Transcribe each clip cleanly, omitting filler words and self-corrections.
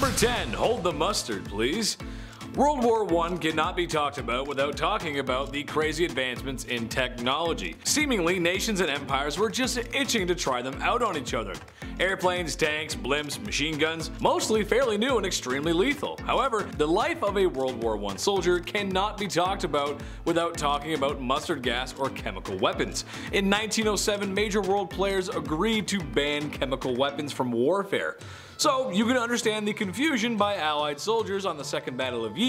Number 10, hold the mustard, please. World War I cannot be talked about without talking about the crazy advancements in technology. Seemingly, nations and empires were just itching to try them out on each other. Airplanes, tanks, blimps, machine guns, mostly fairly new and extremely lethal. However, the life of a World War I soldier cannot be talked about without talking about mustard gas or chemical weapons. In 1907, major world players agreed to ban chemical weapons from warfare. So you can understand the confusion by Allied soldiers on the Second Battle of Ypres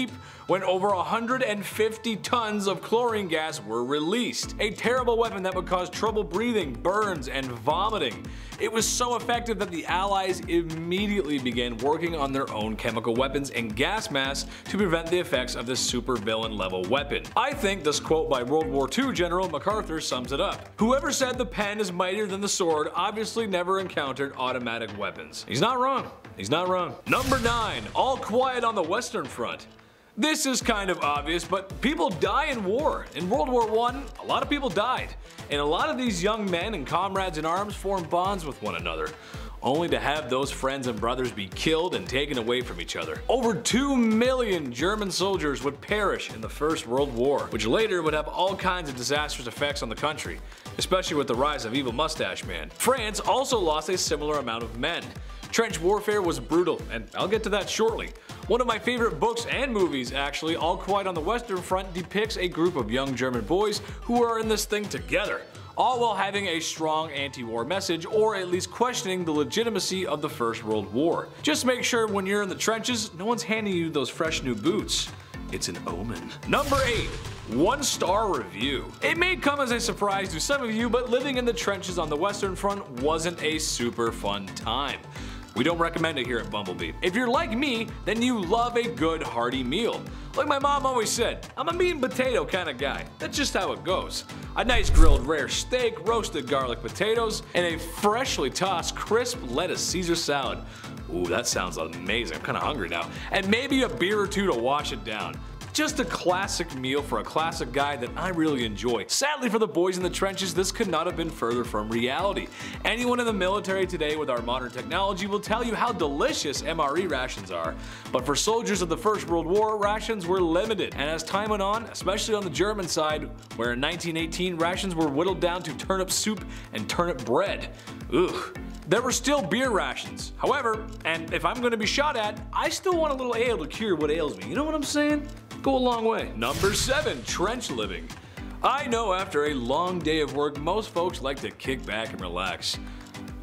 when over 150 tons of chlorine gas were released. A terrible weapon that would cause trouble breathing, burns, and vomiting. It was so effective that the Allies immediately began working on their own chemical weapons and gas masks to prevent the effects of this supervillain level weapon. I think this quote by World War II General MacArthur sums it up. Whoever said the pen is mightier than the sword obviously never encountered automatic weapons. He's not wrong. He's not wrong. Number 9. All quiet on the Western Front. This is kind of obvious, but people die in war. In World War I, a lot of people died, and a lot of these young men and comrades in arms formed bonds with one another, only to have those friends and brothers be killed and taken away from each other. Over 2 million German soldiers would perish in the First World War, which later would have all kinds of disastrous effects on the country, especially with the rise of Evil Mustache Man. France also lost a similar amount of men. Trench warfare was brutal, and I'll get to that shortly. One of my favorite books and movies, actually, All Quiet on the Western Front, depicts a group of young German boys who are in this thing together, all while having a strong anti-war message, or at least questioning the legitimacy of the First World War. Just make sure when you're in the trenches, no one's handing you those fresh new boots. It's an omen. Number 8. One-star review. It may come as a surprise to some of you, but living in the trenches on the Western Front wasn't a super fun time. We don't recommend it here at BumbleBee. If you're like me, then you love a good hearty meal. Like my mom always said, I'm a meat and potato kind of guy. That's just how it goes. A nice grilled rare steak, roasted garlic potatoes, and a freshly tossed crisp lettuce Caesar salad. Ooh, that sounds amazing. I'm kind of hungry now. And maybe a beer or two to wash it down. Just a classic meal for a classic guy that I really enjoy. Sadly for the boys in the trenches, this could not have been further from reality. Anyone in the military today with our modern technology will tell you how delicious MRE rations are. But for soldiers of the First World War, rations were limited. And as time went on, especially on the German side, where in 1918 rations were whittled down to turnip soup and turnip bread. Ugh. There were still beer rations. However, and if I'm going to be shot at, I still want a little ale to cure what ails me. You know what I'm saying? Go a long way. Number 7, trench living. I know after a long day of work, most folks like to kick back and relax.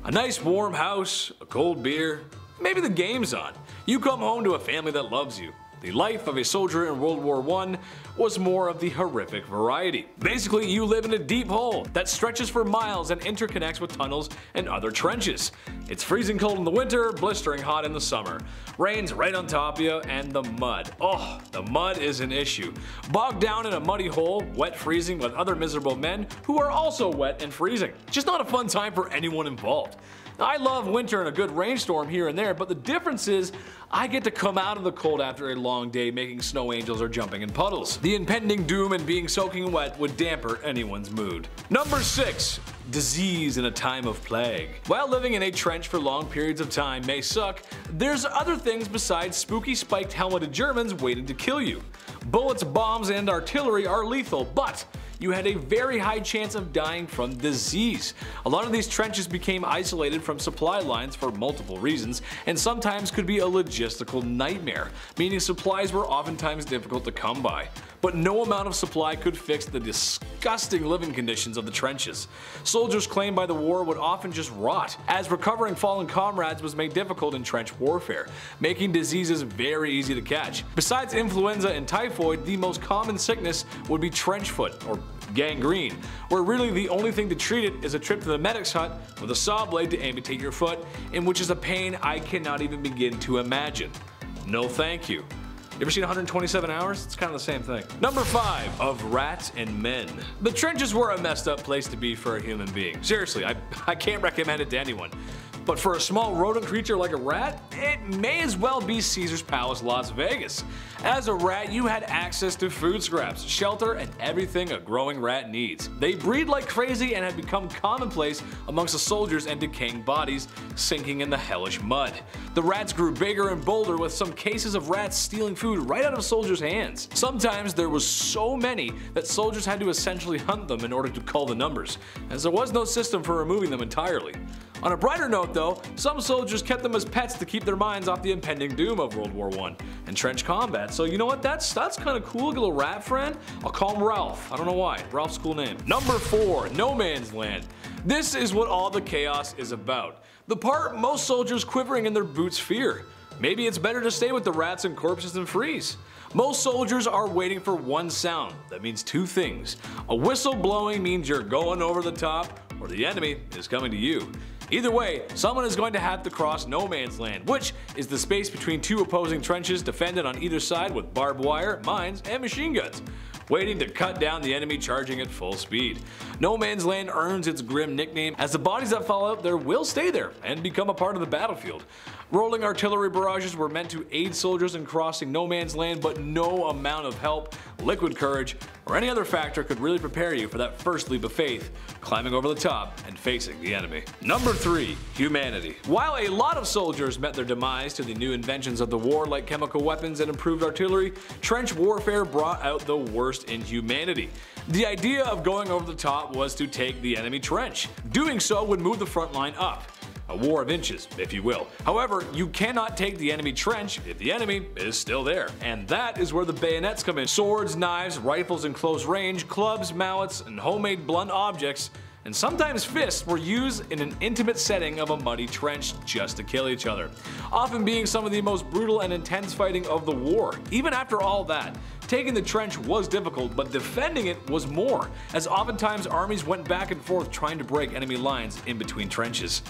A nice warm house, a cold beer, maybe the game's on. You come home to a family that loves you. The life of a soldier in World War I was more of the horrific variety. Basically, you live in a deep hole that stretches for miles and interconnects with tunnels and other trenches. It's freezing cold in the winter, blistering hot in the summer. Rain's right on top of you, and the mud. Oh, the mud is an issue. Bogged down in a muddy hole, wet freezing with other miserable men who are also wet and freezing. Just not a fun time for anyone involved. I love winter and a good rainstorm here and there, but the difference is I get to come out of the cold after a long day making snow angels or jumping in puddles. The impending doom and being soaking wet would damper anyone's mood. Number 6. Disease in a time of plague. While living in a trench for long periods of time may suck, there's other things besides spooky spiked helmeted Germans waiting to kill you. Bullets, bombs, and artillery are lethal, but you had a very high chance of dying from disease. A lot of these trenches became isolated from supply lines for multiple reasons, and sometimes could be a logistical nightmare, meaning supplies were oftentimes difficult to come by. But no amount of supply could fix the disgusting living conditions of the trenches. Soldiers claimed by the war would often just rot, as recovering fallen comrades was made difficult in trench warfare, making diseases very easy to catch. Besides influenza and typhoid, the most common sickness would be trench foot, or gangrene, where really the only thing to treat it is a trip to the medic's hut with a saw blade to amputate your foot, in which is a pain I cannot even begin to imagine. No thank you. You ever seen 127 Hours? It's kind of the same thing. Number 5, of rats and men. The trenches were a messed up place to be for a human being. Seriously, I can't recommend it to anyone. But for a small rodent creature like a rat, it may as well be Caesar's Palace, Las Vegas. As a rat, you had access to food scraps, shelter, and everything a growing rat needs. They breed like crazy and have become commonplace amongst the soldiers and decaying bodies, sinking in the hellish mud. The rats grew bigger and bolder, with some cases of rats stealing food right out of soldiers' hands. Sometimes there was so many that soldiers had to essentially hunt them in order to cull the numbers, as there was no system for removing them entirely. On a brighter note though, some soldiers kept them as pets to keep their minds off the impending doom of World War I and trench combat. So you know what, that's kind of cool, little rat friend. I'll call him Ralph. I don't know why. Ralph's a cool name. Number 4. No Man's Land. This is what all the chaos is about. The part most soldiers quivering in their boots fear. Maybe it's better to stay with the rats and corpses than freeze. Most soldiers are waiting for one sound. That means two things. A whistle blowing means you're going over the top, or the enemy is coming to you. Either way, someone is going to have to cross No Man's Land, which is the space between two opposing trenches defended on either side with barbed wire, mines, and machine guns, waiting to cut down the enemy charging at full speed. No Man's Land earns its grim nickname, as the bodies that fall out there will stay there and become a part of the battlefield. Rolling artillery barrages were meant to aid soldiers in crossing No Man's Land, but no amount of help, liquid courage, or any other factor could really prepare you for that first leap of faith, climbing over the top and facing the enemy. Number 3. Humanity. While a lot of soldiers met their demise to the new inventions of the war, like chemical weapons and improved artillery, trench warfare brought out the worst in humanity. The idea of going over the top was to take the enemy trench. Doing so would move the front line up. A war of inches, if you will. However, you cannot take the enemy trench if the enemy is still there. And that is where the bayonets come in. Swords, knives, rifles in close range, clubs, mallets, and homemade blunt objects, and sometimes fists, were used in an intimate setting of a muddy trench just to kill each other, often being some of the most brutal and intense fighting of the war. Even after all that, taking the trench was difficult, but defending it was more, as oftentimes armies went back and forth trying to break enemy lines in between trenches.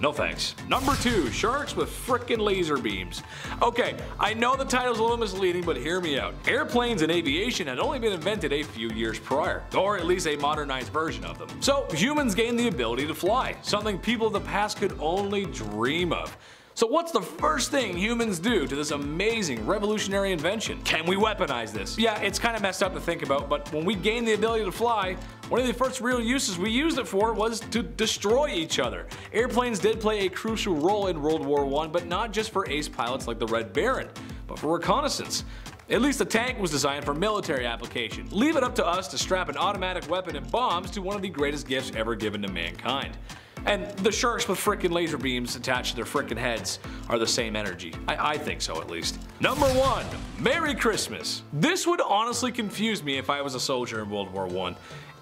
No thanks. Number 2, sharks with frickin' laser beams. Okay, I know the title's a little misleading, but hear me out. Airplanes and aviation had only been invented a few years prior, or at least a modernized version of them. So humans gained the ability to fly, something people of the past could only dream of. So what's the first thing humans do to this amazing revolutionary invention? Can we weaponize this? Yeah, it's kind of messed up to think about, but when we gained the ability to fly, one of the first real uses we used it for was to destroy each other. Airplanes did play a crucial role in World War I, but not just for ace pilots like the Red Baron, but for reconnaissance. At least the tank was designed for military application. Leave it up to us to strap an automatic weapon and bombs to one of the greatest gifts ever given to mankind. And the sharks with frickin' laser beams attached to their frickin' heads are the same energy. I think so, at least. Number 1, Merry Christmas. This would honestly confuse me if I was a soldier in World War I.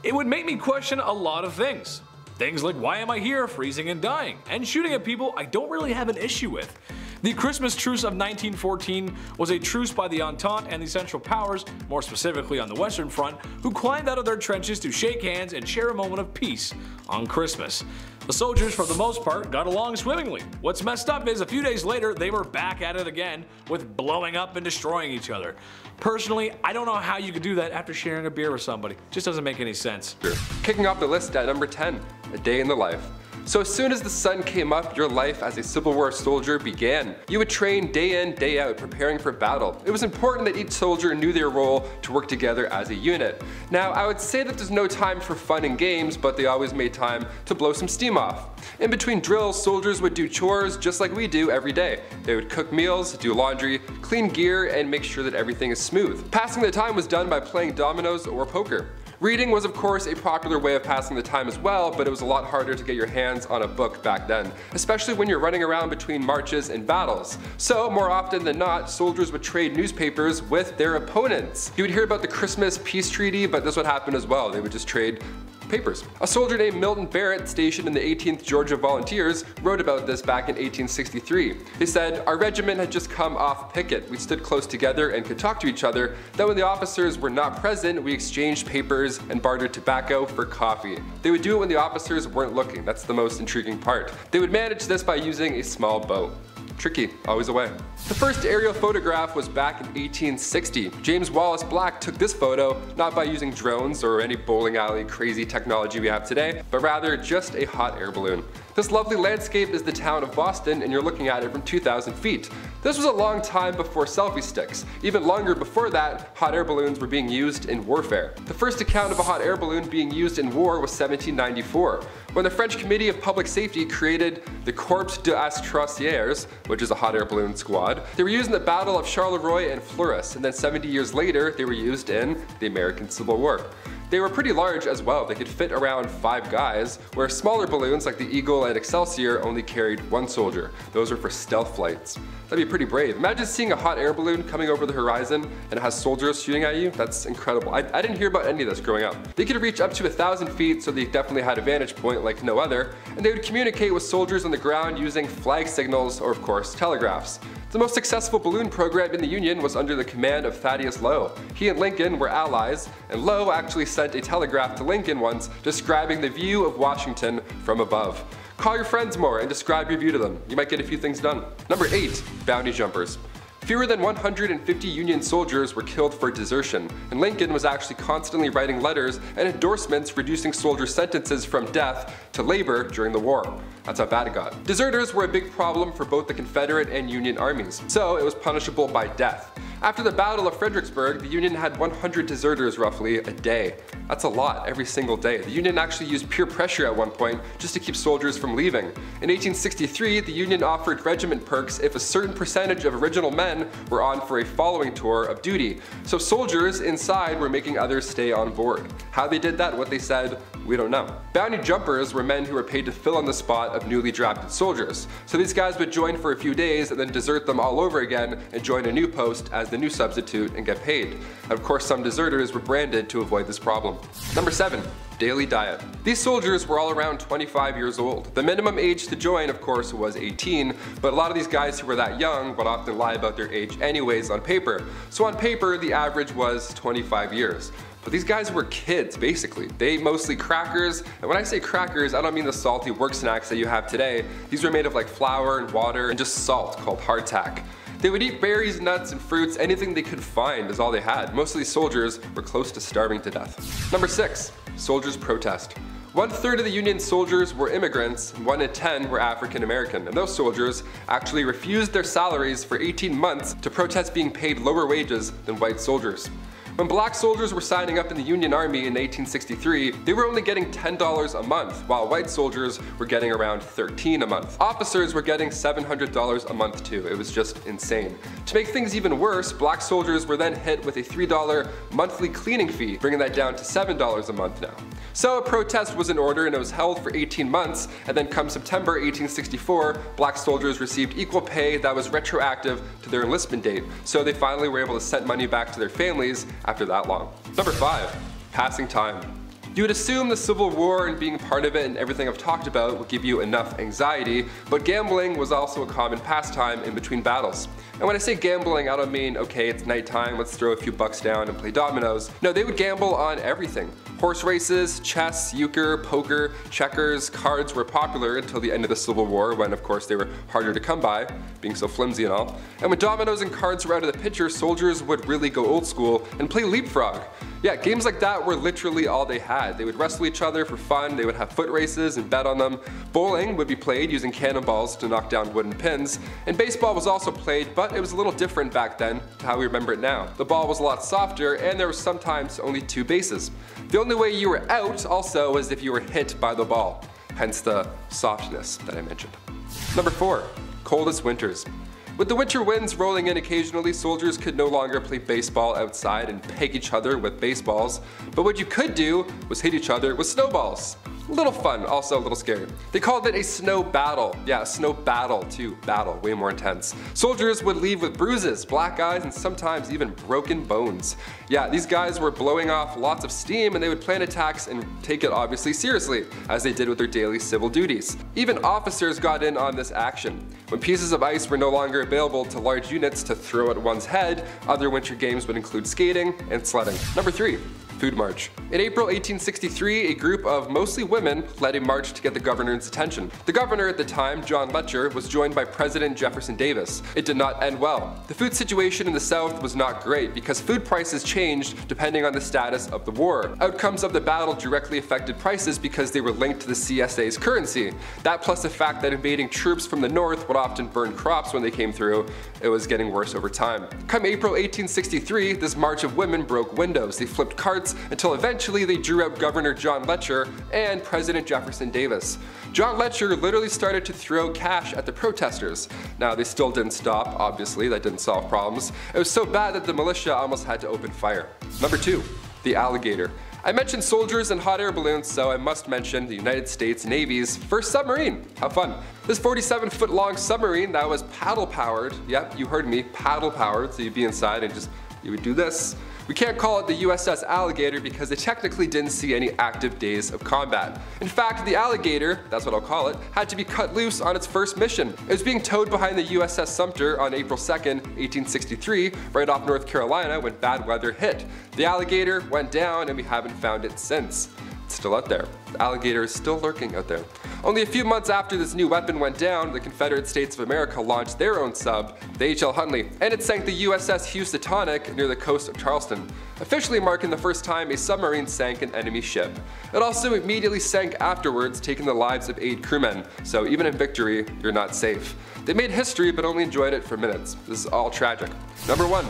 It would make me question a lot of things. Things like, why am I here freezing and dying? And shooting at people I don't really have an issue with. The Christmas Truce of 1914 was a truce by the Entente and the Central Powers, more specifically on the Western Front, who climbed out of their trenches to shake hands and share a moment of peace on Christmas. The soldiers, for the most part, got along swimmingly. What's messed up is a few days later they were back at it again with blowing up and destroying each other. Personally, I don't know how you could do that after sharing a beer with somebody. It just doesn't make any sense. Kicking off the list at number 10, A Day in the Life. So as soon as the sun came up, your life as a Civil War soldier began. You would train day in, day out, preparing for battle. It was important that each soldier knew their role to work together as a unit. Now, I would say that there's no time for fun and games, but they always made time to blow some steam off. In between drills, soldiers would do chores just like we do every day. They would cook meals, do laundry, clean gear, and make sure that everything is smooth. Passing the time was done by playing dominoes or poker. Reading was of course a popular way of passing the time as well, but it was a lot harder to get your hands on a book back then, especially when you're running around between marches and battles. So more often than not, soldiers would trade newspapers with their opponents. You would hear about the Christmas peace treaty, but this would happen as well. They would just trade papers. A soldier named Milton Barrett, stationed in the 18th Georgia Volunteers, wrote about this back in 1863. He said, "Our regiment had just come off picket. We stood close together and could talk to each other. Then when the officers were not present, we exchanged papers and bartered tobacco for coffee. They would do it when the officers weren't looking. That's the most intriguing part. They would manage this by using a small boat." Tricky, always away. The first aerial photograph was back in 1860. James Wallace Black took this photo not by using drones or any bowling alley crazy technology we have today, but rather just a hot air balloon. This lovely landscape is the town of Boston, and you're looking at it from 2,000 feet. This was a long time before selfie sticks. Even longer before that, hot air balloons were being used in warfare. The first account of a hot air balloon being used in war was 1794, when the French Committee of Public Safety created the Corps d'Aérostiers, which is a hot air balloon squad. They were used in the Battle of Charleroi and Fleurus, and then 70 years later, they were used in the American Civil War. They were pretty large as well. They could fit around 5 guys, where smaller balloons like the Eagle and Excelsior only carried 1 soldier. Those were for stealth flights. That'd be pretty brave. Imagine seeing a hot air balloon coming over the horizon and it has soldiers shooting at you. That's incredible. I didn't hear about any of this growing up. They could reach up to 1,000 feet, so they definitely had a vantage point like no other, and they would communicate with soldiers on the ground using flag signals or, of course, telegraphs. The most successful balloon program in the Union was under the command of Thaddeus Lowe. He and Lincoln were allies, and Lowe actually sent a telegraph to Lincoln once describing the view of Washington from above. Call your friends more and describe your view to them. You might get a few things done. Number 8. Bounty jumpers. Fewer than 150 Union soldiers were killed for desertion, and Lincoln was actually constantly writing letters and endorsements reducing soldier sentences from death to labor during the war. That's how bad it got. Deserters were a big problem for both the Confederate and Union armies, so it was punishable by death. After the Battle of Fredericksburg, the Union had 100 deserters roughly a day. That's a lot every single day. The Union actually used peer pressure at one point just to keep soldiers from leaving. In 1863, the Union offered regiment perks if a certain percentage of original men were on for a following tour of duty. So soldiers inside were making others stay on board. How they did that, what they said, we don't know. Bounty jumpers were men who were paid to fill on the spot of newly drafted soldiers. So these guys would join for a few days and then desert them all over again and join a new post as the new substitute and get paid. And of course, some deserters were branded to avoid this problem. Number 7. Daily diet. These soldiers were all around 25 years old. The minimum age to join, of course, was 18, but a lot of these guys who were that young would often lie about their age anyways on paper. So on paper, the average was 25 years. But these guys were kids, basically. They ate mostly crackers, and when I say crackers, I don't mean the salty work snacks that you have today. These were made of like flour and water and just salt called hardtack. They would eat berries, nuts, and fruits. Anything they could find is all they had. Most of these soldiers were close to starving to death. Number 6. Soldiers protest. 1/3 of the Union soldiers were immigrants, and 1 in 10 were African American, and those soldiers actually refused their salaries for 18 months to protest being paid lower wages than white soldiers. When black soldiers were signing up in the Union Army in 1863, they were only getting $10 a month, while white soldiers were getting around $13 a month. Officers were getting $700 a month too. It was just insane. To make things even worse, black soldiers were then hit with a $3 monthly cleaning fee, bringing that down to $7 a month now. So a protest was in order, and it was held for 18 months, and then come September 1864, black soldiers received equal pay that was retroactive to their enlistment date, so they finally were able to send money back to their families after that long. Number 5. Passing time. You would assume the Civil War and being part of it and everything I've talked about will give you enough anxiety, but gambling was also a common pastime in between battles. And when I say gambling, I don't mean, okay, it's nighttime, let's throw a few bucks down and play dominoes. No, they would gamble on everything. Horse races, chess, euchre, poker, checkers, cards were popular until the end of the Civil War, when of course they were harder to come by, being so flimsy and all. And when dominoes and cards were out of the picture, soldiers would really go old school and play leapfrog. Yeah, games like that were literally all they had. They would wrestle each other for fun, they would have foot races and bet on them. Bowling would be played using cannonballs to knock down wooden pins. And baseball was also played, but it was a little different back then to how we remember it now. The ball was a lot softer, and there was sometimes only 2 bases. The only way you were out also was if you were hit by the ball, hence the softness that I mentioned. Number 4, coldest winters. With the winter winds rolling in occasionally, soldiers could no longer play baseball outside and peg each other with baseballs, but what you could do was hit each other with snowballs. A little fun, also a little scary. They called it a snow battle. Yeah, a snow battle too. Battle, way more intense. Soldiers would leave with bruises, black eyes, and sometimes even broken bones. Yeah, these guys were blowing off lots of steam, and they would plan attacks and take it obviously seriously, as they did with their daily civil duties. Even officers got in on this action. When pieces of ice were no longer available to large units to throw at one's head, other winter games would include skating and sledding. Number 3. food march. In April 1863, a group of mostly women led a march to get the governor's attention. The governor at the time, John Letcher, was joined by President Jefferson Davis. It did not end well. The food situation in the South was not great because food prices changed depending on the status of the war. Outcomes of the battle directly affected prices because they were linked to the CSA's currency. That plus the fact that invading troops from the north would often burn crops when they came through, it was getting worse over time. Come April 1863, this march of women broke windows. They flipped carts until eventually they drew out Governor John Letcher and President Jefferson Davis. John Letcher literally started to throw cash at the protesters. Now, they still didn't stop, obviously, that didn't solve problems. It was so bad that the militia almost had to open fire. Number 2, the Alligator. I mentioned soldiers and hot air balloons, so I must mention the United States Navy's first submarine. How fun. This 47-foot long submarine that was paddle powered, yep, you heard me, paddle powered, so you'd be inside and just, you would do this. We can't call it the USS Alligator because it technically didn't see any active days of combat. In fact, the Alligator, that's what I'll call it, had to be cut loose on its first mission. It was being towed behind the USS Sumter on April 2nd, 1863, right off North Carolina when bad weather hit. The Alligator went down and we haven't found it since. It's still out there. The Alligator is still lurking out there. Only a few months after this new weapon went down, the Confederate States of America launched their own sub, the H.L. Hunley, and it sank the USS Housatonic near the coast of Charleston, officially marking the first time a submarine sank an enemy ship. It also immediately sank afterwards, taking the lives of 8 crewmen, so even in victory, you're not safe. They made history but only enjoyed it for minutes. This is all tragic. Number 1.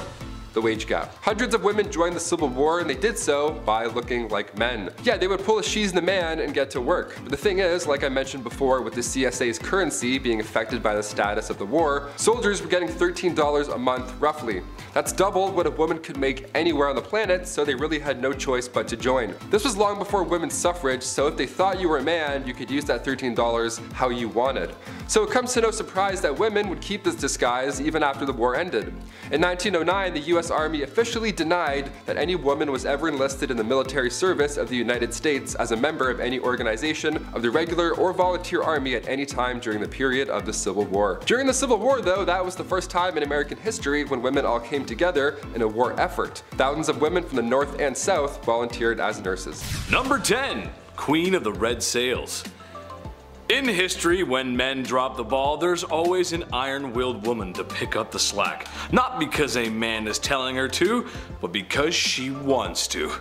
The wage gap. Hundreds of women joined the Civil War and they did so by looking like men. Yeah, they would pull a she's the man and get to work. But the thing is, like I mentioned before, with the CSA's currency being affected by the status of the war, soldiers were getting $13 a month roughly. That's double what a woman could make anywhere on the planet, so they really had no choice but to join. This was long before women's suffrage, so if they thought you were a man, you could use that $13 how you wanted. So it comes to no surprise that women would keep this disguise even after the war ended. In 1909, the US Army officially denied that any woman was ever enlisted in the military service of the United States as a member of any organization of the regular or volunteer army at any time during the period of the Civil War. During the Civil War though, that was the first time in American history when women all came together in a war effort. Thousands of women from the North and South volunteered as nurses. Number 10, Queen of the Red Sails. In history, when men drop the ball, there's always an iron-willed woman to pick up the slack. Not because a man is telling her to, but because she wants to.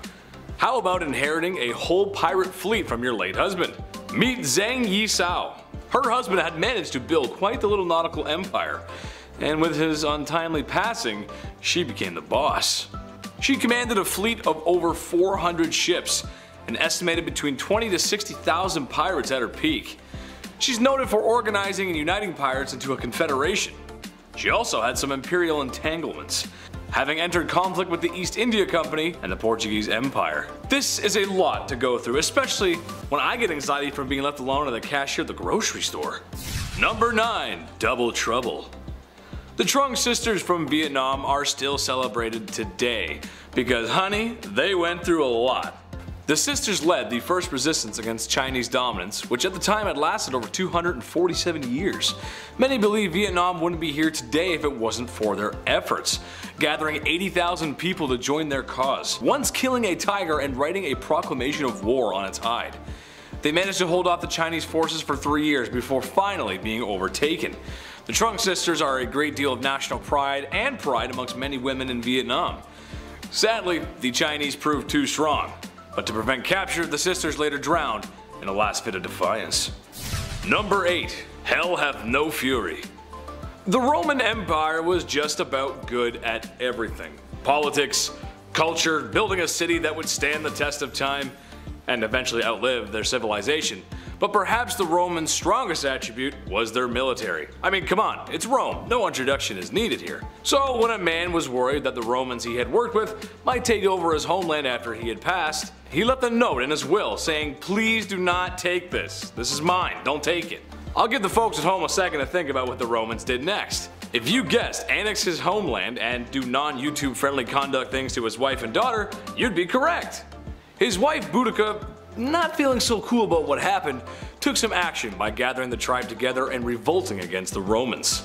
How about inheriting a whole pirate fleet from your late husband? Meet Zhang Yisao. Her husband had managed to build quite the little nautical empire, and with his untimely passing, she became the boss. She commanded a fleet of over 400 ships, and estimated between 20 to 60,000 pirates at her peak. She's noted for organizing and uniting pirates into a confederation. She also had some imperial entanglements, having entered conflict with the East India Company and the Portuguese Empire. This is a lot to go through, especially when I get anxiety from being left alone at the cashier at the grocery store. Number 9, Double Trouble. The Trung sisters from Vietnam are still celebrated today because, honey, they went through a lot. The sisters led the first resistance against Chinese dominance, which at the time had lasted over 247 years. Many believe Vietnam wouldn't be here today if it wasn't for their efforts, gathering 80,000 people to join their cause, once killing a tiger and writing a proclamation of war on its hide. They managed to hold off the Chinese forces for 3 years before finally being overtaken. The Trung sisters are a great deal of national pride and pride amongst many women in Vietnam. Sadly, the Chinese proved too strong. But to prevent capture, the sisters later drowned in a last fit of defiance. Number 8, Hell Hath No Fury. The Roman Empire was just about good at everything. Politics, culture, building a city that would stand the test of time and eventually outlive their civilization. But perhaps the Romans' strongest attribute was their military. I mean, come on, it's Rome, no introduction is needed here. So when a man was worried that the Romans he had worked with might take over his homeland after he had passed, he left a note in his will saying, please do not take this. This is mine, don't take it. I'll give the folks at home a second to think about what the Romans did next. If you guessed annex his homeland and do non-YouTube friendly conduct things to his wife and daughter, you'd be correct. His wife Boudica, not feeling so cool about what happened, took some action by gathering the tribe together and revolting against the Romans.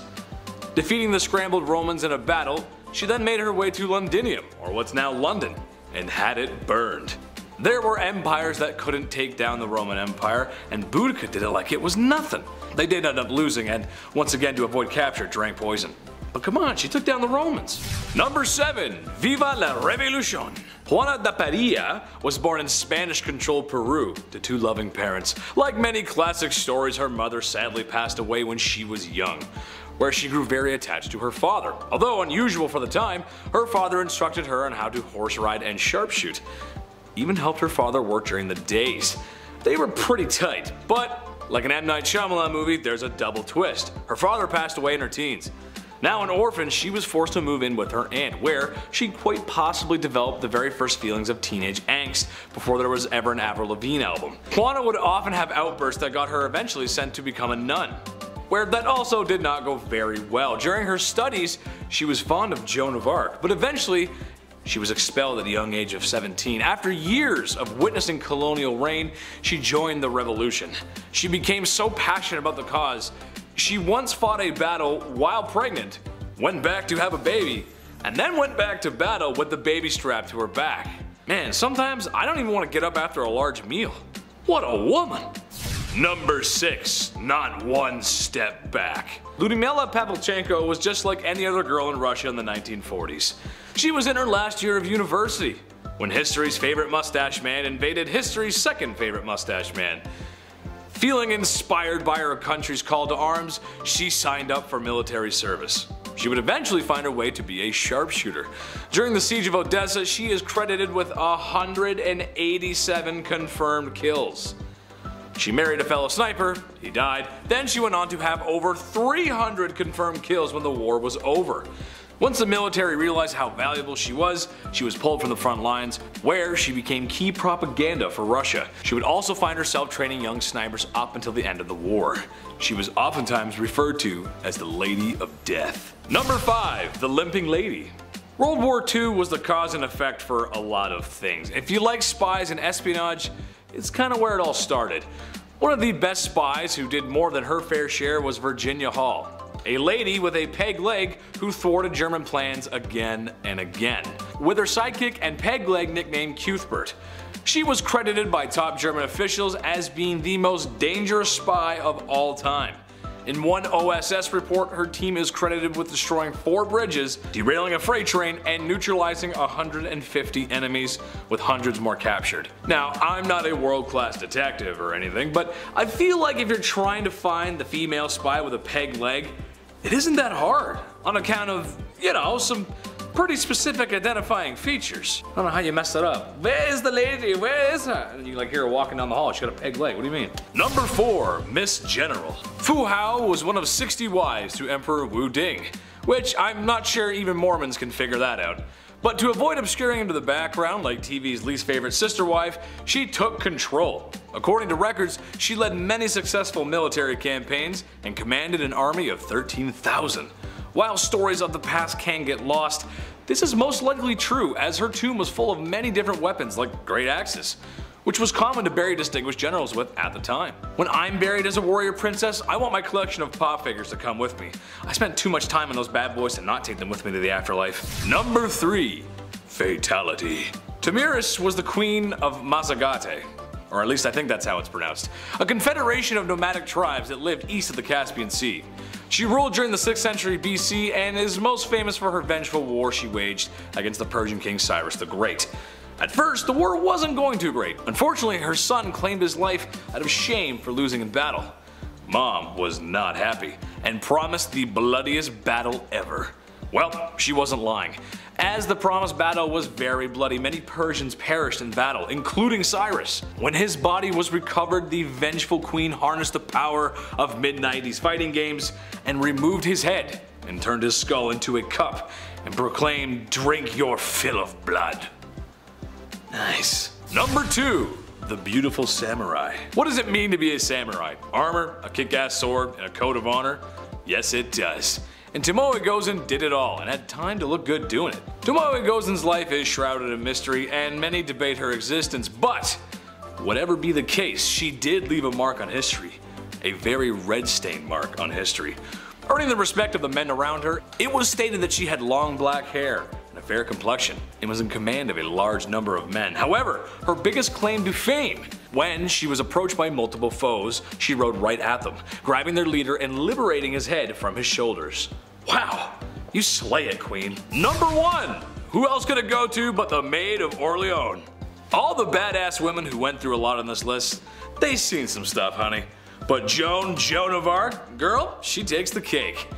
Defeating the scrambled Romans in a battle, she then made her way to Londinium, or what's now London, and had it burned. There were empires that couldn't take down the Roman Empire, and Boudica did it like it was nothing. They did end up losing, and once again to avoid capture drank poison. But come on, she took down the Romans. Number 7, Viva la Revolution. Juana de Parilla was born in Spanish-controlled Peru to two loving parents. Like many classic stories, her mother sadly passed away when she was young, where she grew very attached to her father. Although unusual for the time, her father instructed her on how to horse ride and sharpshoot. Even helped her father work during the days. They were pretty tight, but like an M. Night Shyamalan movie, there's a double twist. Her father passed away in her teens. Now an orphan, she was forced to move in with her aunt, where she quite possibly developed the very first feelings of teenage angst before there was ever an Avril Lavigne album. Juana would often have outbursts that got her eventually sent to become a nun, where that also did not go very well. During her studies, she was fond of Joan of Arc, but eventually she was expelled at a young age of 17. After years of witnessing colonial reign, she joined the revolution. She became so passionate about the cause, she once fought a battle while pregnant, went back to have a baby, and then went back to battle with the baby strapped to her back. Man, sometimes I don't even want to get up after a large meal. What a woman! Number 6, not one step back. Lyudmila Pavlichenko was just like any other girl in Russia in the 1940s. She was in her last year of university when history's favorite mustache man invaded history's second favorite mustache man. Feeling inspired by her country's call to arms, she signed up for military service. She would eventually find her way to be a sharpshooter. During the Siege of Odessa, she is credited with 187 confirmed kills. She married a fellow sniper, he died, then she went on to have over 300 confirmed kills when the war was over. Once the military realized how valuable she was pulled from the front lines, where she became key propaganda for Russia. She would also find herself training young snipers up until the end of the war. She was oftentimes referred to as the Lady of Death. Number 5, the Limping Lady. World War II was the cause and effect for a lot of things. If you like spies and espionage, it's kind of where it all started. One of the best spies who did more than her fair share was Virginia Hall, a lady with a peg leg who thwarted German plans again and again. With her sidekick and peg leg nicknamed Cuthbert, she was credited by top German officials as being the most dangerous spy of all time. In one OSS report, her team is credited with destroying 4 bridges, derailing a freight train, and neutralizing 150 enemies, with hundreds more captured. Now, I'm not a world-class detective or anything, but I feel like if you're trying to find the female spy with a peg leg, it isn't that hard, on account of, you know, some pretty specific identifying features. I don't know how you mess that up. Where is the lady? Where is her? And you like hear her walking down the hall. She got a peg leg. What do you mean? Number 4, Miss General. Fu Hao was one of 60 wives to Emperor Wu Ding, which I'm not sure even Mormons can figure that out. But to avoid obscuring him to the background like TV's least favorite sister wife, she took control. According to records, she led many successful military campaigns and commanded an army of 13,000. While stories of the past can get lost, this is most likely true as her tomb was full of many different weapons like great axes, which was common to bury distinguished generals with at the time. When I'm buried as a warrior princess, I want my collection of pop figures to come with me. I spent too much time on those bad boys to not take them with me to the afterlife. Number 3, fatality. Tamiris was the queen of Mazagate, or at least I think that's how it's pronounced, a confederation of nomadic tribes that lived east of the Caspian Sea. She ruled during the 6th century BC and is most famous for her vengeful war she waged against the Persian king Cyrus the Great. At first, the war wasn't going too great. Unfortunately, her son claimed his life out of shame for losing in battle. Mom was not happy and promised the bloodiest battle ever. Well, she wasn't lying, as the promised battle was very bloody. Many Persians perished in battle, including Cyrus. When his body was recovered, the vengeful queen harnessed the power of mid-90s fighting games and removed his head and turned his skull into a cup and proclaimed, "Drink your fill of blood." Nice. Number 2, the beautiful samurai. What does it mean to be a samurai? Armor, a kick-ass sword, and a coat of honor? Yes, it does. And Tomoe Gozen did it all and had time to look good doing it. Tomoe Gozen's life is shrouded in mystery and many debate her existence, but whatever be the case, she did leave a mark on history. A very red-stained mark on history. Earning the respect of the men around her, it was stated that she had long black hair, a fair complexion, and was in command of a large number of men. However, her biggest claim to fame: when she was approached by multiple foes, she rode right at them, grabbing their leader and liberating his head from his shoulders. Wow, you slay it, Queen. Number one, who else could it go to but the Maid of Orleans? All the badass women who went through a lot on this list, they seen some stuff, honey. But Joan of Arc, girl, she takes the cake.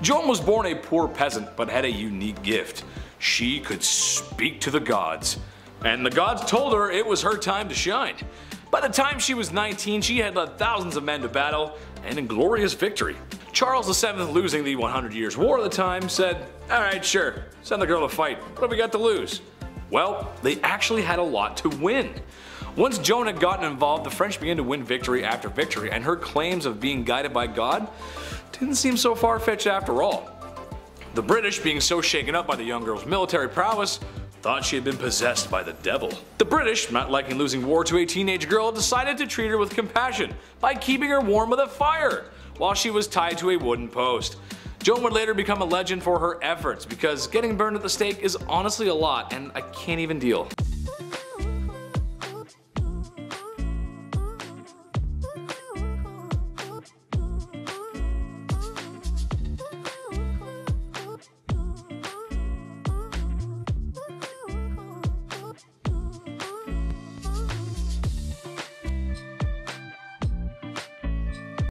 Joan was born a poor peasant, but had a unique gift. She could speak to the gods. And the gods told her it was her time to shine. By the time she was 19, she had led thousands of men to battle and in glorious victory. Charles VII, losing the 100 Years' War at the time, said, "Alright, sure, send the girl to fight. What have we got to lose?" Well, they actually had a lot to win. Once Joan had gotten involved, the French began to win victory after victory, and her claims of being guided by God didn't seem so far-fetched after all. The British, being so shaken up by the young girl's military prowess, thought she had been possessed by the devil. The British, not liking losing war to a teenage girl, decided to treat her with compassion by keeping her warm with a fire while she was tied to a wooden post. Joan would later become a legend for her efforts, because getting burned at the stake is honestly a lot, and I can't even deal.